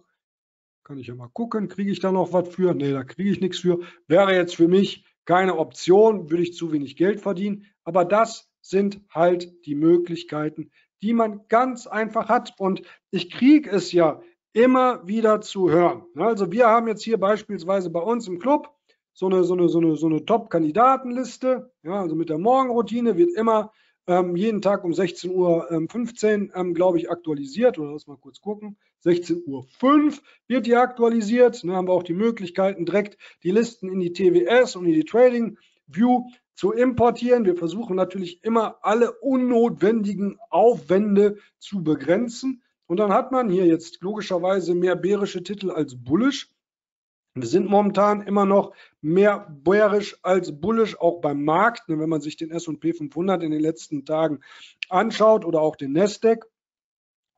kann ich ja mal gucken, kriege ich da noch was für? Ne, da kriege ich nichts für. Wäre jetzt für mich keine Option, würde ich zu wenig Geld verdienen. Aber das sind halt die Möglichkeiten, die man ganz einfach hat. Und ich kriege es ja immer wieder zu hören. Also wir haben jetzt hier beispielsweise bei uns im Club so eine, so eine, so eine, so eine Top-Kandidatenliste. Ja, also mit der Morgenroutine wird immer ähm, jeden Tag um sechzehn Uhr fünfzehn, ähm, glaube ich, aktualisiert. Oder lass mal kurz gucken. sechzehn Uhr fünf wird die aktualisiert. Da haben wir auch die Möglichkeiten, direkt die Listen in die T W S und in die Trading View zu importieren. Wir versuchen natürlich immer, alle unnotwendigen Aufwände zu begrenzen. Und dann hat man hier jetzt logischerweise mehr bärische Titel als bullisch. Wir sind momentan immer noch mehr bärisch als bullisch, auch beim Markt. Wenn man sich den S und P fünfhundert in den letzten Tagen anschaut oder auch den Nasdaq.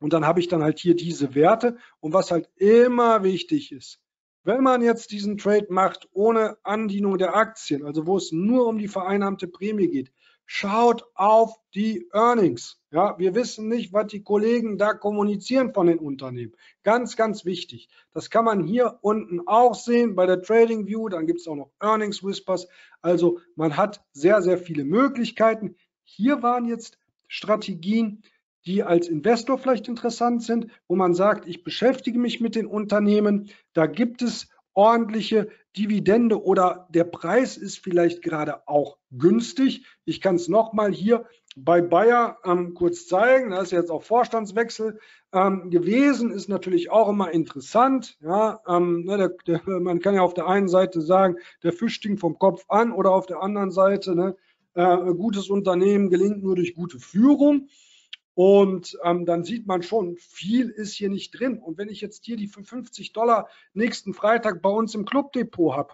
Und dann habe ich dann halt hier diese Werte. Und was halt immer wichtig ist, wenn man jetzt diesen Trade macht ohne Andienung der Aktien, also wo es nur um die vereinnahmte Prämie geht, schaut auf die Earnings. Ja, wir wissen nicht, was die Kollegen da kommunizieren von den Unternehmen. Ganz, ganz wichtig. Das kann man hier unten auch sehen bei der Trading View. Dann gibt es auch noch Earnings Whispers. Also man hat sehr, sehr viele Möglichkeiten. Hier waren jetzt Strategien, die als Investor vielleicht interessant sind, wo man sagt, ich beschäftige mich mit den Unternehmen. Da gibt es ordentliche Dividende oder der Preis ist vielleicht gerade auch günstig. Ich kann es nochmal hier bei Bayer ähm, kurz zeigen. Da ist jetzt auch Vorstandswechsel ähm, gewesen, ist natürlich auch immer interessant. Ja, ähm, ne, der, der, man kann ja auf der einen Seite sagen, der Fisch stinkt vom Kopf an oder auf der anderen Seite, ne, äh, gutes Unternehmen gelingt nur durch gute Führung. Und ähm, dann sieht man schon, viel ist hier nicht drin. Und wenn ich jetzt hier die für fünfzig Dollar nächsten Freitag bei uns im Clubdepot habe,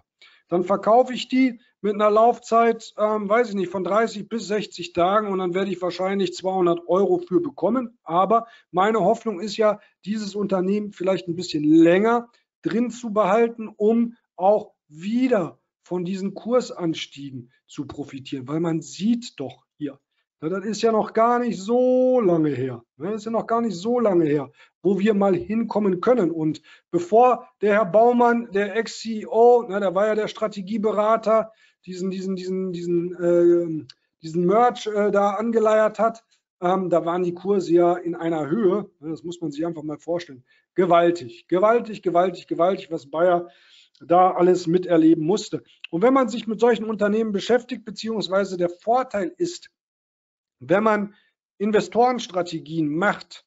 dann verkaufe ich die mit einer Laufzeit, ähm, weiß ich nicht, von dreißig bis sechzig Tagen. Und dann werde ich wahrscheinlich zweihundert Euro für bekommen. Aber meine Hoffnung ist ja, dieses Unternehmen vielleicht ein bisschen länger drin zu behalten, um auch wieder von diesen Kursanstiegen zu profitieren. Weil man sieht doch hier, na, das ist ja noch gar nicht so lange her. Das ist ja noch gar nicht so lange her, wo wir mal hinkommen können. Und bevor der Herr Baumann, der Ex-C E O, na, der war ja der Strategieberater, diesen, diesen, diesen, diesen, äh, diesen Merch äh, da angeleiert hat, ähm, da waren die Kurse ja in einer Höhe, das muss man sich einfach mal vorstellen, gewaltig, gewaltig, gewaltig, gewaltig, was Bayer da alles miterleben musste. Und wenn man sich mit solchen Unternehmen beschäftigt, beziehungsweise der Vorteil ist, wenn man Investorenstrategien macht,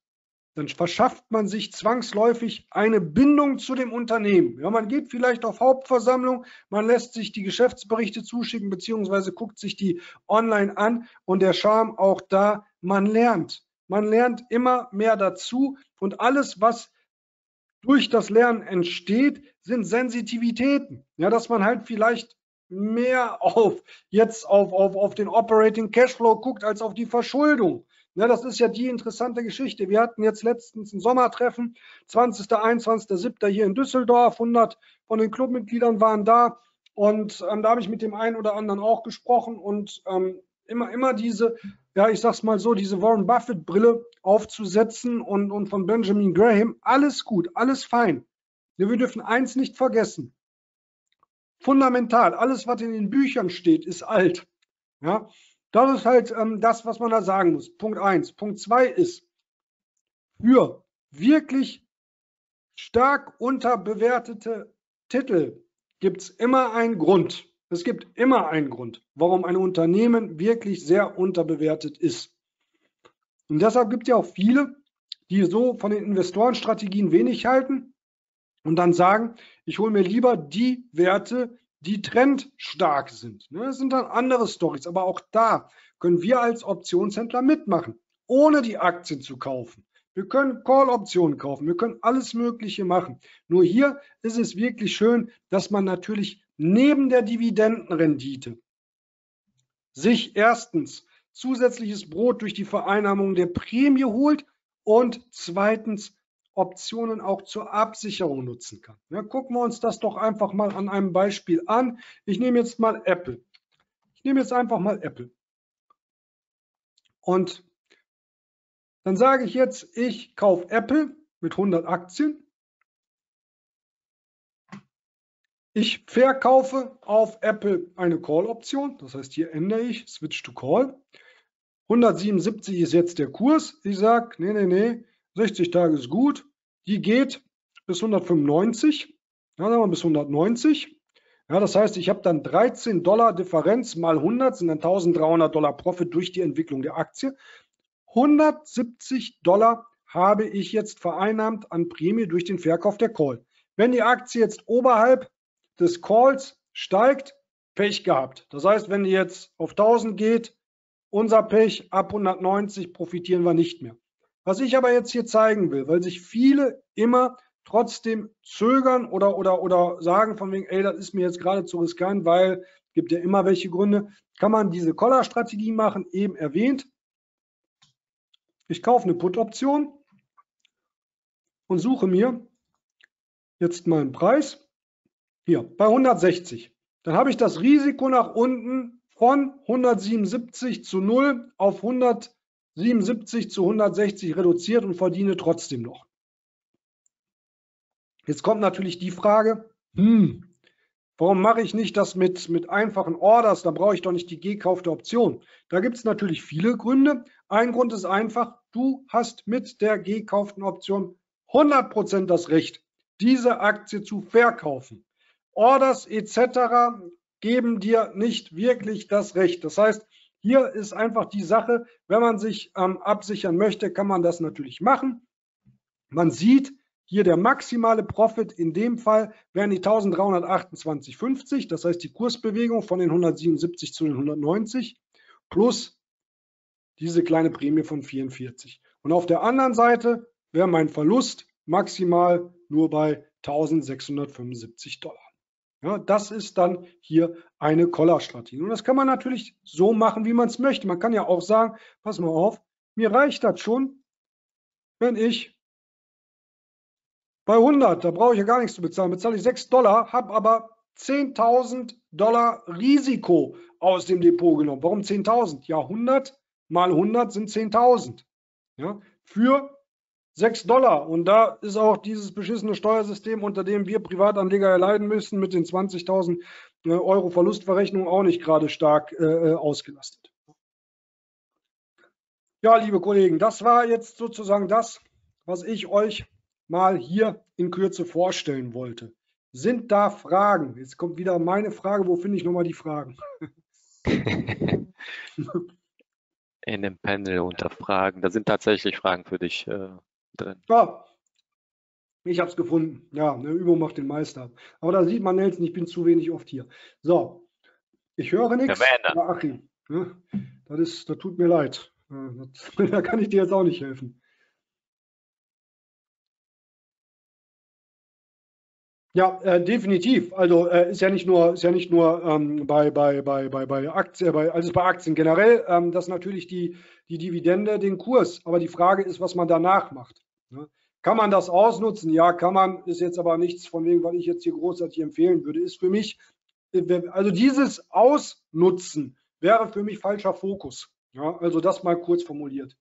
dann verschafft man sich zwangsläufig eine Bindung zu dem Unternehmen. Ja, man geht vielleicht auf Hauptversammlung, man lässt sich die Geschäftsberichte zuschicken, beziehungsweise guckt sich die online an und der Charme auch da, man lernt. Man lernt immer mehr dazu und alles, was durch das Lernen entsteht, sind Sensitivitäten. Ja, dass man halt vielleicht mehr auf jetzt auf, auf, auf den Operating Cashflow guckt als auf die Verschuldung. Ja, das ist ja die interessante Geschichte. Wir hatten jetzt letztens ein Sommertreffen, zwanzigsten einundzwanzigsten siebten hier in Düsseldorf. hundert von den Clubmitgliedern waren da und ähm, da habe ich mit dem einen oder anderen auch gesprochen und ähm, immer, immer diese, ja, ich sag's mal so, diese Warren Buffett Brille aufzusetzen und, und von Benjamin Graham. Alles gut, alles fein. Ja, wir dürfen eins nicht vergessen. Fundamental, alles, was in den Büchern steht, ist alt. Ja, das ist halt ähm, das, was man da sagen muss. Punkt eins. Punkt zwei ist, für wirklich stark unterbewertete Titel gibt es immer einen Grund. Es gibt immer einen Grund, warum ein Unternehmen wirklich sehr unterbewertet ist. Und deshalb gibt es ja auch viele, die so von den Investorenstrategien wenig halten. Und dann sagen, ich hole mir lieber die Werte, die trendstark sind. Das sind dann andere Storys, aber auch da können wir als Optionshändler mitmachen, ohne die Aktien zu kaufen. Wir können Call-Optionen kaufen, wir können alles Mögliche machen. Nur hier ist es wirklich schön, dass man natürlich neben der Dividendenrendite sich erstens zusätzliches Brot durch die Vereinnahmung der Prämie holt und zweitens Optionen auch zur Absicherung nutzen kann. Ja, gucken wir uns das doch einfach mal an einem Beispiel an. Ich nehme jetzt mal Apple. Ich nehme jetzt einfach mal Apple. Und dann sage ich jetzt, ich kaufe Apple mit hundert Aktien. Ich verkaufe auf Apple eine Call-Option. Das heißt, hier ändere ich, Switch to Call. hundertsiebenundsiebzig ist jetzt der Kurs. Ich sage, nee, nee, nee, sechzig Tage ist gut. Die geht bis hundertfünfundneunzig. Ja, sagen wir bis hundertneunzig. Ja, das heißt, ich habe dann dreizehn Dollar Differenz mal hundert, sind dann eintausenddreihundert Dollar Profit durch die Entwicklung der Aktie. hundertsiebzig Dollar habe ich jetzt vereinnahmt an Prämie durch den Verkauf der Call. Wenn die Aktie jetzt oberhalb des Calls steigt, Pech gehabt. Das heißt, wenn die jetzt auf tausend geht, unser Pech, ab hundertneunzig profitieren wir nicht mehr. Was ich aber jetzt hier zeigen will, weil sich viele immer trotzdem zögern oder, oder, oder sagen von wegen, ey, das ist mir jetzt gerade zu riskant, weil gibt ja immer welche Gründe, kann man diese Collar-Strategie machen, eben erwähnt. Ich kaufe eine Put-Option und suche mir jetzt mal einen Preis, hier bei hundertsechzig. Dann habe ich das Risiko nach unten von hundertsiebenundsiebzig zu null auf hundertsiebenundsiebzig zu hundertsechzig reduziert und verdiene trotzdem noch. Jetzt kommt natürlich die Frage, hm, warum mache ich nicht das mit, mit einfachen Orders? Dann brauche ich doch nicht die gekaufte Option. Da gibt es natürlich viele Gründe. Ein Grund ist einfach, du hast mit der gekauften Option hundert Prozent das Recht, diese Aktie zu verkaufen. Orders et cetera geben dir nicht wirklich das Recht. Das heißt, hier ist einfach die Sache, wenn man sich ähm, absichern möchte, kann man das natürlich machen. Man sieht, hier der maximale Profit in dem Fall wären die eintausenddreihundertachtundzwanzig Komma fünfzig, das heißt die Kursbewegung von den hundertsiebenundsiebzig zu den hundertneunzig plus diese kleine Prämie von vierundvierzig. Und auf der anderen Seite wäre mein Verlust maximal nur bei eintausendsechshundertfünfundsiebzig Dollar. Ja, das ist dann hier eine Collar-Strategie. Und das kann man natürlich so machen, wie man es möchte. Man kann ja auch sagen, pass mal auf, mir reicht das schon, wenn ich bei hundert, da brauche ich ja gar nichts zu bezahlen, bezahle ich sechs Dollar, habe aber zehntausend Dollar Risiko aus dem Depot genommen. Warum zehntausend? Ja, hundert mal hundert sind zehntausend. Ja, für sechs Dollar. Und da ist auch dieses beschissene Steuersystem, unter dem wir Privatanleger erleiden müssen, mit den zwanzigtausend Euro Verlustverrechnung auch nicht gerade stark äh, ausgelastet. Ja, liebe Kollegen, das war jetzt sozusagen das, was ich euch mal hier in Kürze vorstellen wollte. Sind da Fragen? Jetzt kommt wieder meine Frage, wo finde ich nochmal die Fragen? In dem Panel unter Fragen. Da sind tatsächlich Fragen für dich äh, drin. Ja, ich habe es gefunden. Ja, eine Übung macht den Meister. Aber da sieht man, Nelson, ich bin zu wenig oft hier. So, ich höre nichts. Ja, Achim, ne? Das ist, das tut mir leid. Das, da kann ich dir jetzt auch nicht helfen. Ja, äh, definitiv. Also äh, ist ja nicht nur, ist ja nicht nur ähm, bei, bei, bei, bei, bei Aktien, äh, bei, also bei Aktien generell, ähm, dass natürlich die, die Dividende den Kurs, aber die Frage ist, was man danach macht. Ne? Kann man das ausnutzen? Ja, kann man, ist jetzt aber nichts von wegen, was ich jetzt hier großartig empfehlen würde, ist für mich, also dieses Ausnutzen wäre für mich falscher Fokus. Ja? Also das mal kurz formuliert.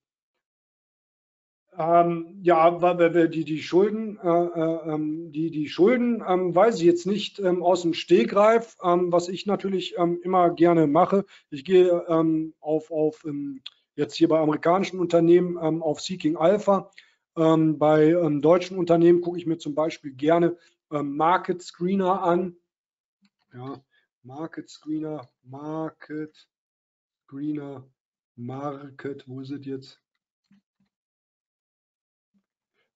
Ähm, ja, weil die, die Schulden, äh, ähm, die, die Schulden ähm, weiß ich jetzt nicht ähm, aus dem Stegreif, ähm, was ich natürlich ähm, immer gerne mache. Ich gehe ähm, auf, auf ähm, jetzt hier bei amerikanischen Unternehmen ähm, auf Seeking Alpha. Ähm, bei ähm, deutschen Unternehmen gucke ich mir zum Beispiel gerne ähm, Market Screener an. Ja, Market Screener, Market Screener, Market, wo ist es jetzt?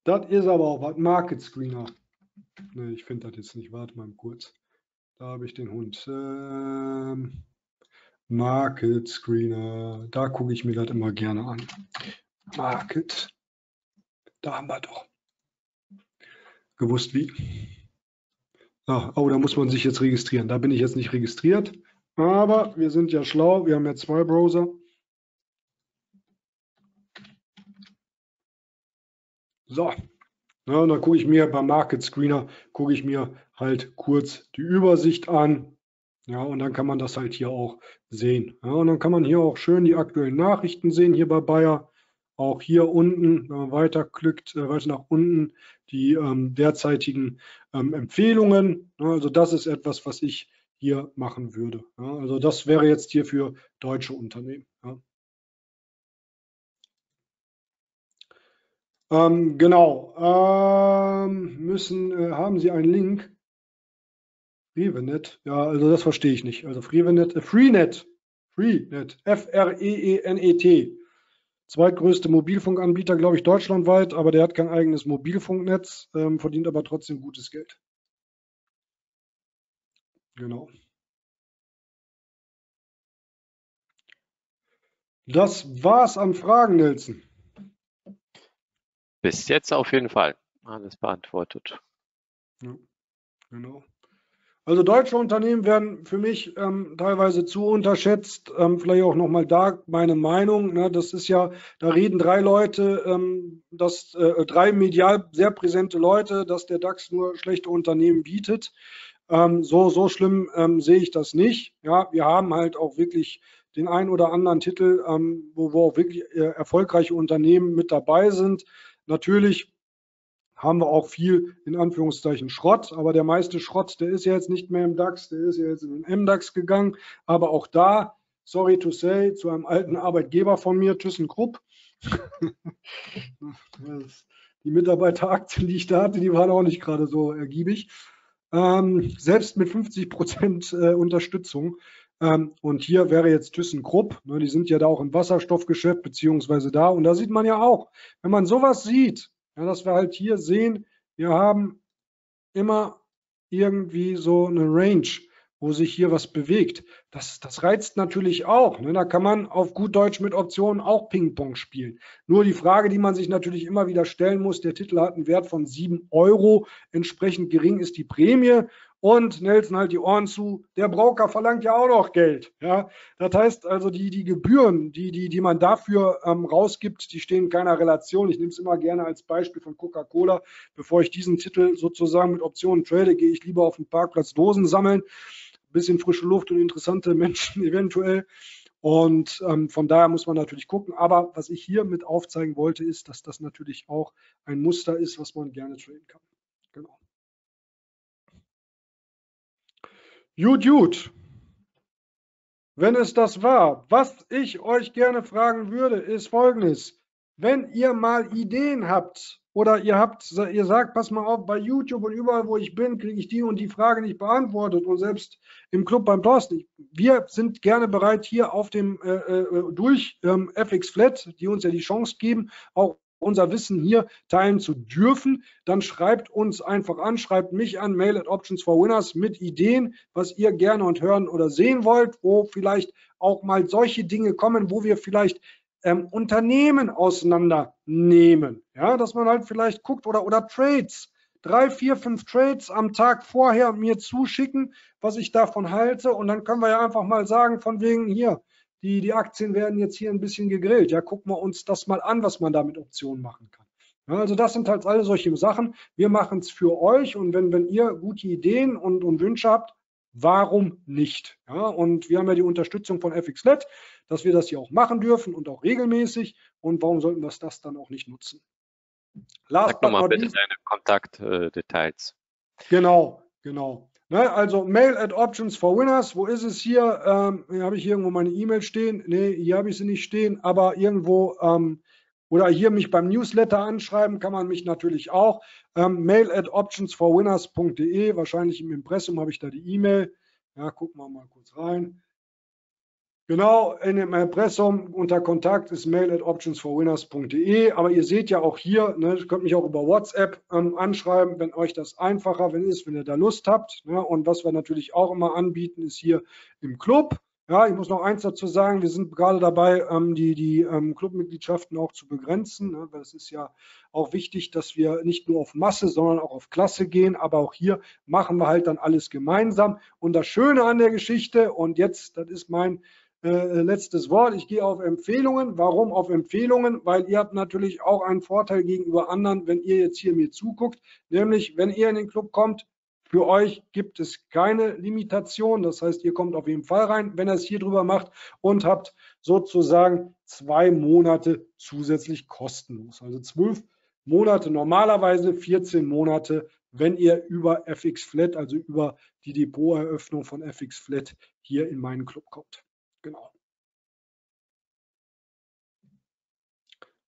Das ist aber auch was. Market Screener. Ne, ich finde das jetzt nicht. Warte mal kurz. Da habe ich den Hund. Ähm, Market Screener. Da gucke ich mir das immer gerne an. Market. Da haben wir doch. Gewusst wie. Ach, oh, da muss man sich jetzt registrieren. Da bin ich jetzt nicht registriert. Aber wir sind ja schlau. Wir haben ja zwei Browser. So, Ja, und dann gucke ich mir beim Market Screener, gucke ich mir halt kurz die Übersicht an. Ja, und dann kann man das halt hier auch sehen. Ja, und dann kann man hier auch schön die aktuellen Nachrichten sehen, hier bei Bayer. Auch hier unten, wenn man weiterklickt, weiter nach unten, die ähm, derzeitigen ähm, Empfehlungen. Ja, also das ist etwas, was ich hier machen würde. Ja, also das wäre jetzt hier für deutsche Unternehmen. Ja. Ähm, genau, ähm, müssen, äh, haben Sie einen Link? Freenet, ja, also das verstehe ich nicht. Also Freenet, äh, Freenet, Freenet, F R E E N E T. Zweitgrößte Mobilfunkanbieter, glaube ich, deutschlandweit, aber der hat kein eigenes Mobilfunknetz, ähm, verdient aber trotzdem gutes Geld. Genau. Das war's an Fragen, Nelson. Bis jetzt auf jeden Fall alles beantwortet. Ja, genau. Also deutsche Unternehmen werden für mich ähm, teilweise zu unterschätzt. Ähm, vielleicht auch nochmal da meine Meinung. Ne? Das ist ja, da reden drei Leute, ähm, dass, äh, drei medial sehr präsente Leute, dass der DAX nur schlechte Unternehmen bietet. Ähm, so, so schlimm ähm, sehe ich das nicht. Ja, wir haben halt auch wirklich den einen oder anderen Titel, ähm, wo, wo auch wirklich äh, erfolgreiche Unternehmen mit dabei sind. Natürlich haben wir auch viel in Anführungszeichen Schrott, aber der meiste Schrott, der ist ja jetzt nicht mehr im DAX, der ist ja jetzt in den M DAX gegangen. Aber auch da, sorry to say, zu einem alten Arbeitgeber von mir, ThyssenKrupp. Die Mitarbeiteraktie, die ich da hatte, die waren auch nicht gerade so ergiebig. Ähm, selbst mit fünfzig Prozent äh, Unterstützung. Ähm, und hier wäre jetzt ThyssenKrupp, ne, die sind ja da auch im Wasserstoffgeschäft, beziehungsweise da. Und da sieht man ja auch, wenn man sowas sieht, ja, dass wir halt hier sehen, wir haben immer irgendwie so eine Range, wo sich hier was bewegt. Das, das reizt natürlich auch. Ne? Da kann man auf gut Deutsch mit Optionen auch Ping-Pong spielen. Nur die Frage, die man sich natürlich immer wieder stellen muss, der Titel hat einen Wert von sieben Euro, entsprechend gering ist die Prämie. Und Nelson, halt die Ohren zu, der Broker verlangt ja auch noch Geld. Ja? Das heißt also, die, die Gebühren, die, die, die man dafür ähm, rausgibt, die stehen in keiner Relation. Ich nehme es immer gerne als Beispiel von Coca-Cola. Bevor ich diesen Titel sozusagen mit Optionen trade, gehe ich lieber auf den Parkplatz Dosen sammeln. Ein bisschen frische Luft und interessante Menschen eventuell. Und ähm, von daher muss man natürlich gucken. Aber was ich hier mit aufzeigen wollte, ist, dass das natürlich auch ein Muster ist, was man gerne traden kann. Genau. Gut, gut. Wenn es das war, was ich euch gerne fragen würde, ist Folgendes. Wenn ihr mal Ideen habt oder ihr habt, ihr sagt, pass mal auf, bei YouTube und überall, wo ich bin, kriege ich die und die Frage nicht beantwortet und selbst im Club beim Thorsten. Wir sind gerne bereit, hier auf dem, äh, äh, durch ähm, F X Flat, die uns ja die Chance geben, auch unser Wissen hier teilen zu dürfen, dann schreibt uns einfach an, schreibt mich an, mail at Options for Winners mit Ideen, was ihr gerne und hören oder sehen wollt, wo vielleicht auch mal solche Dinge kommen, wo wir vielleicht ähm, Unternehmen auseinandernehmen. Ja, dass man halt vielleicht guckt oder, oder Trades, drei, vier, fünf Trades am Tag vorher mir zuschicken, was ich davon halte und dann können wir ja einfach mal sagen, von wegen hier, Die, die Aktien werden jetzt hier ein bisschen gegrillt. Ja, gucken wir uns das mal an, was man da mit Optionen machen kann. Ja, also das sind halt alle solche Sachen. Wir machen es für euch und wenn, wenn ihr gute Ideen und, und Wünsche habt, warum nicht? Ja, und wir haben ja die Unterstützung von F X L E D, dass wir das hier auch machen dürfen und auch regelmäßig. Und warum sollten wir das dann auch nicht nutzen? Last Sag nochmal bitte deine Kontaktdetails. Genau, genau. Ne, also mail at Options for Winners, wo ist es hier? Ähm, habe ich hier irgendwo meine E-Mail stehen? Ne, hier habe ich sie nicht stehen, aber irgendwo ähm, oder hier mich beim Newsletter anschreiben, kann man mich natürlich auch. Ähm, mail at Options for Winners punkt de, wahrscheinlich im Impressum habe ich da die E-Mail. Ja, gucken wir mal kurz rein. Genau, in dem Impressum unter Kontakt ist mail at Options for Winners punkt de, aber ihr seht ja auch hier, ne, ihr könnt mich auch über WhatsApp ähm, anschreiben, wenn euch das einfacher wenn ist, wenn ihr da Lust habt. Ne, und was wir natürlich auch immer anbieten, ist hier im Club. Ja, ich muss noch eins dazu sagen, wir sind gerade dabei, ähm, die, die ähm, Clubmitgliedschaften auch zu begrenzen. Ne, weil es ist ja auch wichtig, dass wir nicht nur auf Masse, sondern auch auf Klasse gehen. Aber auch hier machen wir halt dann alles gemeinsam. Und das Schöne an der Geschichte, und jetzt, das ist mein äh, letztes Wort. Ich gehe auf Empfehlungen. Warum auf Empfehlungen? Weil ihr habt natürlich auch einen Vorteil gegenüber anderen, wenn ihr jetzt hier mir zuguckt. Nämlich, wenn ihr in den Club kommt, für euch gibt es keine Limitation. Das heißt, ihr kommt auf jeden Fall rein, wenn ihr es hier drüber macht, und habt sozusagen zwei Monate zusätzlich kostenlos. Also zwölf Monate normalerweise, vierzehn Monate, wenn ihr über F X Flat, also über die Depoteröffnung von F X Flat hier in meinen Club kommt. Genau.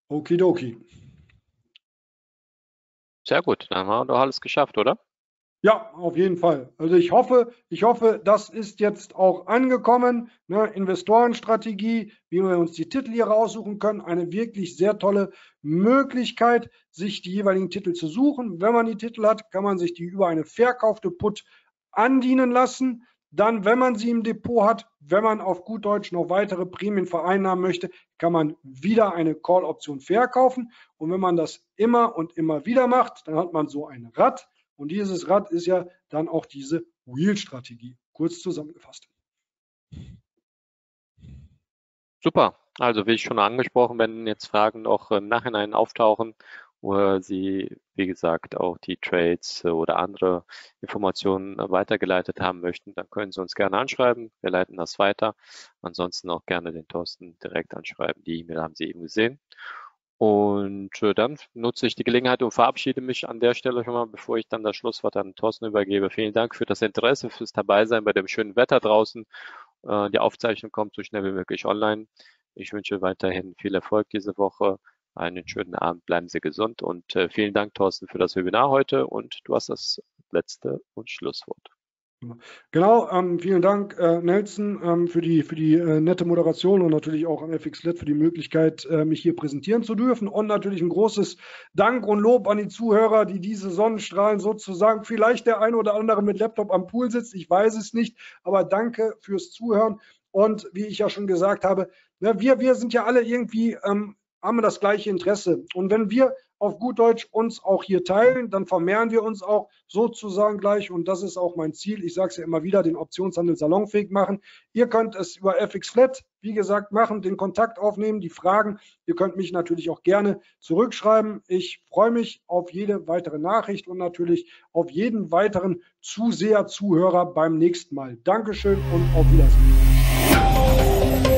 Okidoki. Sehr gut, dann haben wir doch alles geschafft, oder? Ja, auf jeden Fall. Also ich hoffe, ich hoffe, das ist jetzt auch angekommen. Ne, Investorenstrategie, wie wir uns die Titel hier raussuchen können. Eine wirklich sehr tolle Möglichkeit, sich die jeweiligen Titel zu suchen. Wenn man die Titel hat, kann man sich die über eine verkaufte Put andienen lassen. Dann, wenn man sie im Depot hat, wenn man auf gut Deutsch noch weitere Prämien vereinnahmen möchte, kann man wieder eine Call-Option verkaufen. Und wenn man das immer und immer wieder macht, dann hat man so ein Rad. Und dieses Rad ist ja dann auch diese Wheel-Strategie, kurz zusammengefasst. Super. Also wie schon angesprochen, wenn jetzt Fragen noch im Nachhinein auftauchen oder Sie, wie gesagt, auch die Trades oder andere Informationen weitergeleitet haben möchten, dann können Sie uns gerne anschreiben. Wir leiten das weiter. Ansonsten auch gerne den Thorsten direkt anschreiben. Die E-Mail haben Sie eben gesehen. Und dann nutze ich die Gelegenheit und verabschiede mich an der Stelle schon mal, bevor ich dann das Schlusswort an Thorsten übergebe. Vielen Dank für das Interesse, fürs Dabeisein bei dem schönen Wetter draußen. Die Aufzeichnung kommt so schnell wie möglich online. Ich wünsche weiterhin viel Erfolg diese Woche. Einen schönen Abend, bleiben Sie gesund. Und vielen Dank, Thorsten, für das Webinar heute. Und du hast das letzte und Schlusswort. Genau, ähm, vielen Dank äh, Nelson ähm, für die, für die äh, nette Moderation und natürlich auch an F X Flat für die Möglichkeit, äh, mich hier präsentieren zu dürfen, und natürlich ein großes Dank und Lob an die Zuhörer, die diese Sonnenstrahlen sozusagen, vielleicht der eine oder andere mit Laptop am Pool sitzt, ich weiß es nicht, aber danke fürs Zuhören. Und wie ich ja schon gesagt habe, na, wir, wir sind ja alle irgendwie, ähm, haben wir das gleiche Interesse, und wenn wir auf gut Deutsch uns auch hier teilen, dann vermehren wir uns auch sozusagen gleich, und das ist auch mein Ziel. Ich sage es ja immer wieder, den Optionshandel salonfähig machen. Ihr könnt es über F X Flat, wie gesagt, machen, den Kontakt aufnehmen, die Fragen. Ihr könnt mich natürlich auch gerne zurückschreiben. Ich freue mich auf jede weitere Nachricht und natürlich auf jeden weiteren Zuseher, Zuhörer beim nächsten Mal. Dankeschön und auf Wiedersehen.